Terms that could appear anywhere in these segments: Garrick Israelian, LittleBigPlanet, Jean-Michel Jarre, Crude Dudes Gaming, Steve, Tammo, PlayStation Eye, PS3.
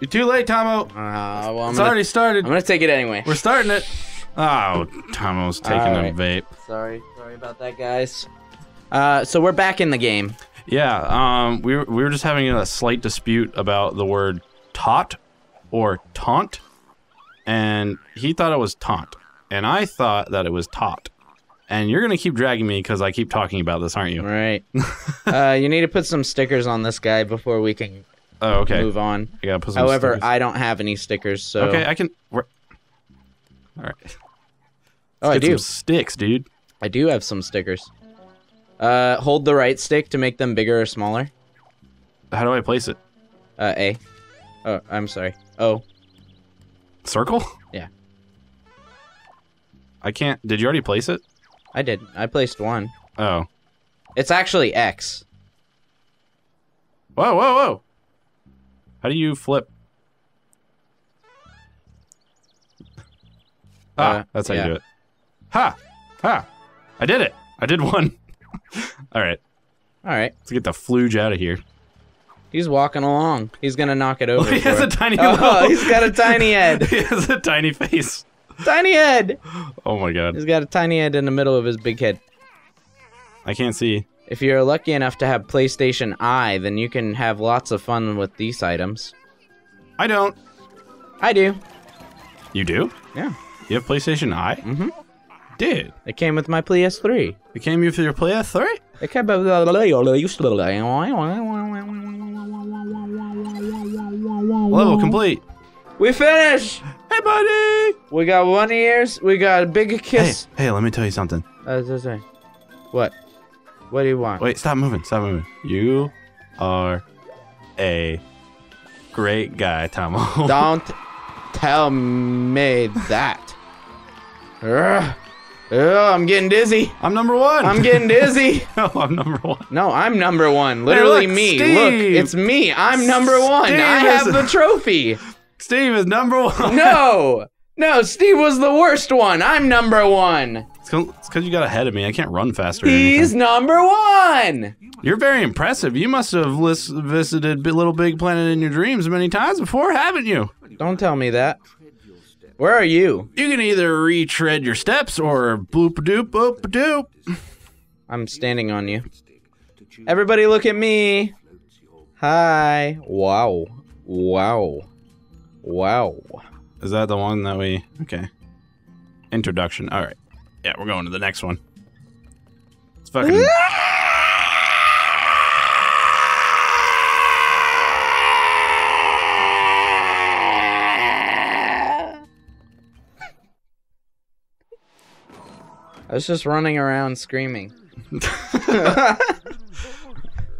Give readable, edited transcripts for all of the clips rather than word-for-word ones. You're too late, Tammo. Well, it's already started. I'm gonna take it anyway. We're starting it. Oh, Tammo's taking a vape. Sorry about that, guys. So we're back in the game. Yeah, we were just having a slight dispute about the word tot or taunt, and he thought it was taunt, and I thought that it was tot. And you're gonna keep dragging me because I keep talking about this, aren't you? Right. You need to put some stickers on this guy before we can move on. I gotta put some stickers. I don't have any stickers, so I can. All right. Let's get some sticks, dude. I do have some stickers. Hold the right stick to make them bigger or smaller. How do I place it? A. Oh, I'm sorry. O. Circle? Yeah. I can't. Did you already place it? I did. I placed one. Oh. It's actually X. Whoa, whoa, whoa. How do you flip? That's how you do it. Ha! Ha! I did it! I did one. Alright. Alright. Let's get the flooge out of here. He's walking along. He's gonna knock it over. Well, he has a tiny head. He's got a tiny head. He has a tiny face. Tiny head! Oh my god. He's got a tiny head in the middle of his big head. I can't see. If you're lucky enough to have PlayStation Eye, then you can have lots of fun with these items. I don't. I do. You do? Yeah. You have PlayStation Eye? Mm-hmm. Dude. It came with my PS3. It came with your PS3? It came with level complete. We finished! Hey, buddy! We got one ears, we got a big kiss. Hey, let me tell you something. What? What do you want? Wait, stop moving, stop moving. You are a great guy, Tammo. Don't tell me that. I'm getting dizzy. I'm number one. I'm getting dizzy. No, I'm number one. No, I'm number one. Literally me. Steve. Look, it's me. I'm number one. Steve I have the trophy. Steve is number one. No! No, Steve was the worst one. I'm number one. It's because you got ahead of me. I can't run faster. He's number one! You're very impressive. You must have visited LittleBigPlanet in your dreams many times before, haven't you? Don't tell me that. Where are you? You can either retread your steps or bloop-a-doop, bloop-a-doop. I'm standing on you. Everybody look at me. Hi. Wow. Wow. Wow. Is that the one that we... Okay. Introduction. All right. Yeah, we're going to the next one. It's fucking... I was just running around screaming.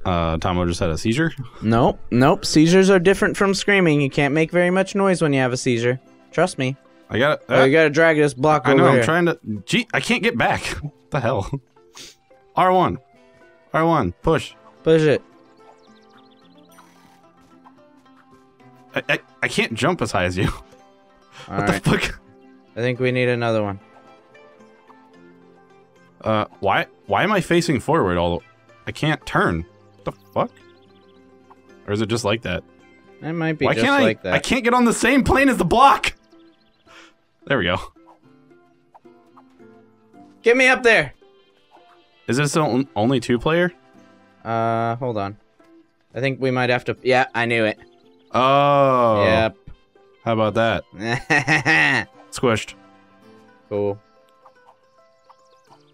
Tammo just had a seizure? Nope, nope. Seizures are different from screaming. You can't make very much noise when you have a seizure. Trust me. I got it. You gotta drag this block over. I know. I'm trying to. Gee, I can't get back. What the hell? R1. R1. Push. Push it. I can't jump as high as you. All right. What the fuck? I think we need another one. Why am I facing forward? I can't turn. The fuck? Or is it just like that? It might be just like that. I can't get on the same plane as the block! There we go. Get me up there! Is this only two-player? Hold on. I think we might have to... Yeah, I knew it. Oh. Yep. How about that? Squished. Cool.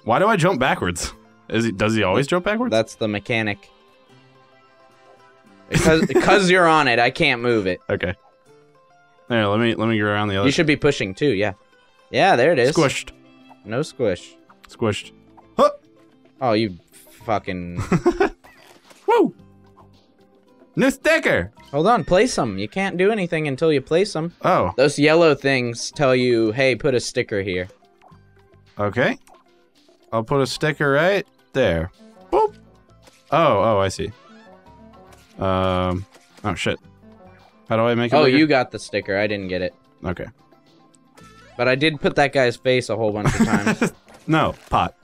Why do I jump backwards? Does he always jump backwards? That's the mechanic. Because you're on it, I can't move it. Okay. There, let me go around the other. You should be pushing too, yeah. Yeah, there it is. Squished. No squish. Squished. Huh. Oh, you fucking. Woo! New sticker. Hold on, place them. You can't do anything until you place them. Oh. Those yellow things tell you, hey, put a sticker here. Okay. I'll put a sticker right there. Boop. Oh, I see. Oh shit. How do I make it? Oh, bigger? You got the sticker. I didn't get it. Okay. But I did put that guy's face a whole bunch of times. No, pot.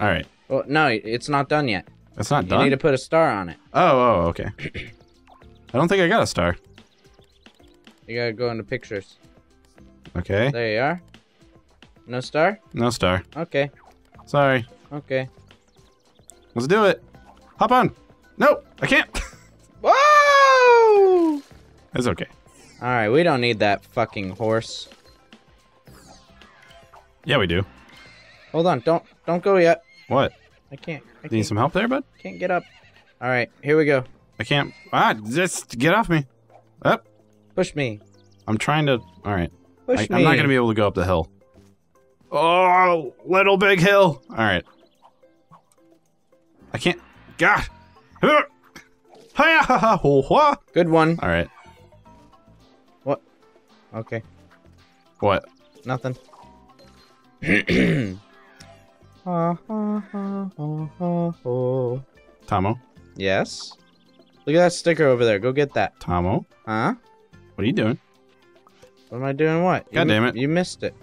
All right. Well, no, it's not done yet. It's not done. You need to put a star on it. Oh, okay. I don't think I got a star. You gotta go into pictures. Okay. There you are. No star? No star. Okay. Sorry. Okay. Let's do it. Hop on. No, I can't. Whoa! It's okay. Alright, we don't need that fucking horse. Yeah, we do. Hold on, don't go yet. What? I can't. Do you need some help there, bud? Can't get up. Alright, here we go. I can't. Ah, just get off me. Up. Push me. I'm trying to. Alright. Push me. I'm not gonna be able to go up the hill. Oh, little big hill. Alright. I can't. God. Good one. Alright. What? Okay. What? Nothing. Tammo? Yes? Look at that sticker over there. Go get that. Tammo? Huh? What are you doing? What am I doing what? God damn it. You missed it.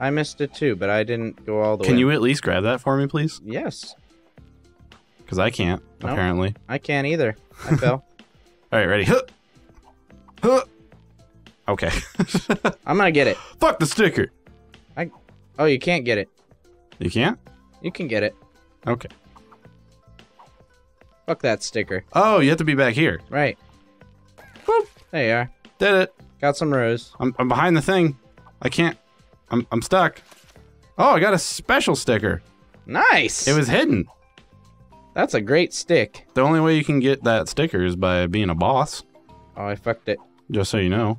I missed it too, but I didn't go all the way. Can you at least grab that for me, please? Yes. Because I can't, apparently. I can't either. I fell. Alright, ready? Huh. Huh. Okay. I'm gonna get it. Fuck the sticker! Oh, you can't get it. You can't? You can get it. Okay. Fuck that sticker. Oh, you have to be back here. Right. Whoop. There you are. Did it. Got some rows. I'm behind the thing. I can't. I'm stuck. Oh, I got a special sticker. Nice! It was hidden. That's a great stick. The only way you can get that sticker is by being a boss. Oh, I fucked it. Just so you know.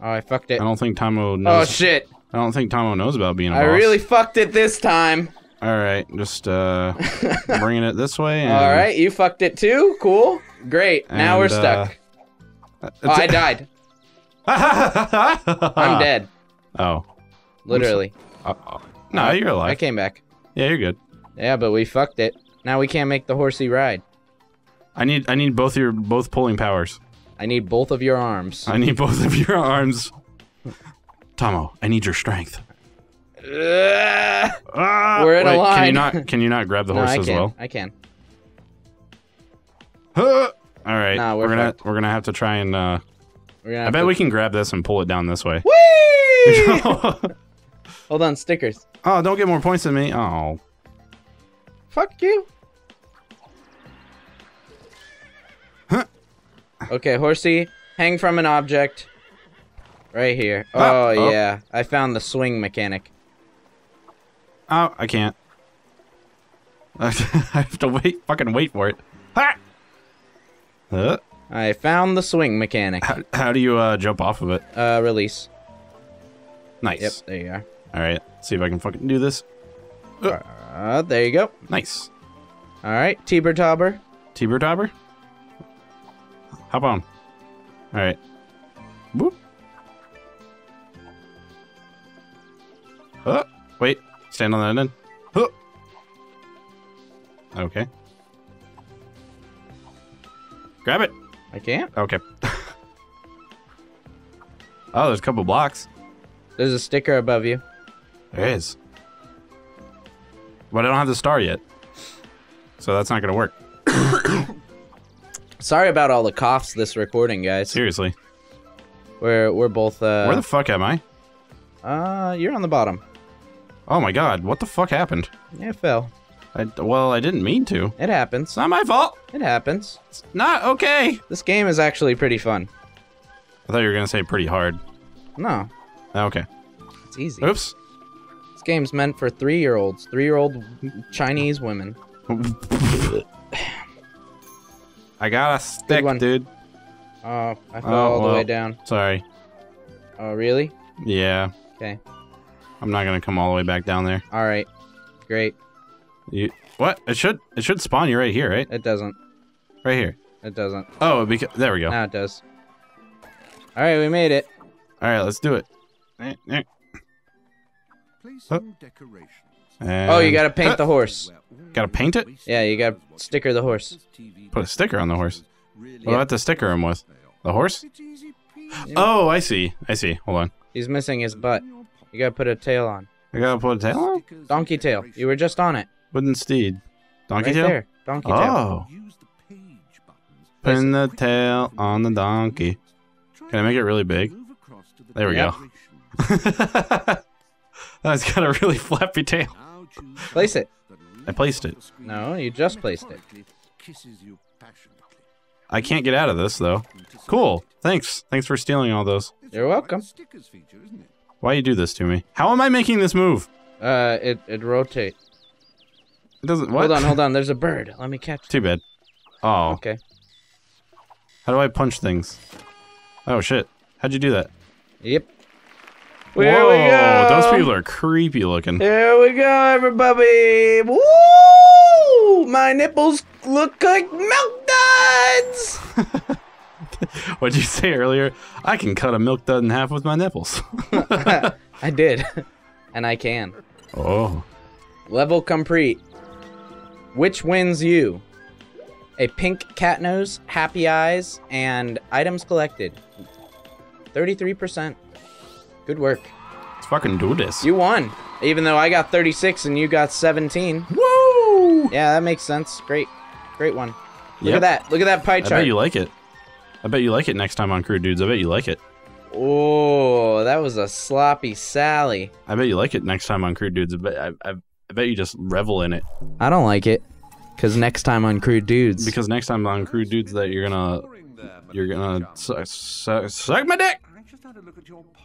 Oh, I fucked it. I don't think Tammo knows. Oh, shit. I don't think Tammo knows about being a boss. I really fucked it this time. Alright, just bringing it this way. And... Alright, you fucked it too? Cool. Great. And, now we're stuck. Oh, I died. I'm dead. Oh. Literally. No, you're alive. I came back. Yeah, you're good. Yeah, but we fucked it. Now we can't make the horsey ride. I need both pulling powers. I need both of your arms. I need both of your arms. Tammo, I need your strength. We're in a line. Can you not grab the horse as well? I can. All right. Nah, we're gonna have to try and. I bet we can grab this and pull it down this way. Whee! Hold on, stickers. Oh, don't get more points than me. Oh. Fuck you. Huh. Okay, horsey, hang from an object. Right here. Oh, yeah. I found the swing mechanic. Oh, I can't. I have to fucking wait for it. Ha! Huh. I found the swing mechanic. How do you jump off of it? Release. Nice. Yep, there you are. Alright, see if I can fucking do this. There you go. Nice. All right, Tibber-tobber. Tibber-tobber? Hop on. All right. Boop. Wait. Stand on that end. Okay. Grab it. I can't? Okay. Oh, there's a couple blocks. There's a sticker above you. There is. But I don't have the star yet, so that's not gonna work. Sorry about all the coughs this recording, guys. Seriously, we're both. Where the fuck am I? You're on the bottom. Oh my god, what the fuck happened? Yeah, it fell. Well, I didn't mean to. It happens. It's not my fault. It happens. It's not okay. This game is actually pretty fun. I thought you were gonna say pretty hard. No. Okay. It's easy. Oops. Game's meant for 3-year-olds, 3-year-old Chinese women. I got a stick, dude. Oh, I fell all the way down. Sorry. Oh, really? Yeah. Okay. I'm not gonna come all the way back down there. All right. Great. You what? It should spawn you right here, right? It doesn't. Right here. It doesn't. Oh, there we go. Now it does. All right, we made it. All right, let's do it. Oh, you gotta paint the horse. Gotta paint it? Yeah, you gotta sticker the horse. Put a sticker on the horse. What about the sticker I'm with? The horse? Oh, I see. I see. Hold on. He's missing his butt. You gotta put a tail on. I gotta put a tail on? Donkey tail. You were just on it. Wooden steed. Donkey tail? There. Donkey tail. Oh. Pin the tail on the donkey. Can I make it really big? There we go. That's got a really flappy tail. Place it. I placed it. No, you just placed it. I can't get out of this, though. Cool. Thanks. Thanks for stealing all those. You're welcome. Why you do this to me? How am I making this move? It rotates. It doesn't... What? Hold on. There's a bird. Let me catch it. Too bad. Oh. Okay. How do I punch things? Oh, shit. How'd you do that? Yep. There Whoa, we go. Those people are creepy looking. Here we go, everybody. Woo! My nipples look like milk duds! What'd you say earlier? I can cut a milk dud in half with my nipples. I did. And I can. Oh. Level complete. Which wins you? A pink cat nose, happy eyes, and items collected. 33%. Good work. Let's fucking do this. You won. Even though I got 36 and you got 17. Woo! Yeah, that makes sense. Great. Great one. Look at that. Look at that pie chart. I bet you like it. I bet you like it next time on Crude Dudes. I bet you like it. Oh, that was a sloppy Sally. I bet you like it next time on Crude Dudes. I bet you just revel in it. I don't like it. Because next time on Crude Dudes. Because next time on Crude Dudes that you're gonna... You're gonna suck my dick!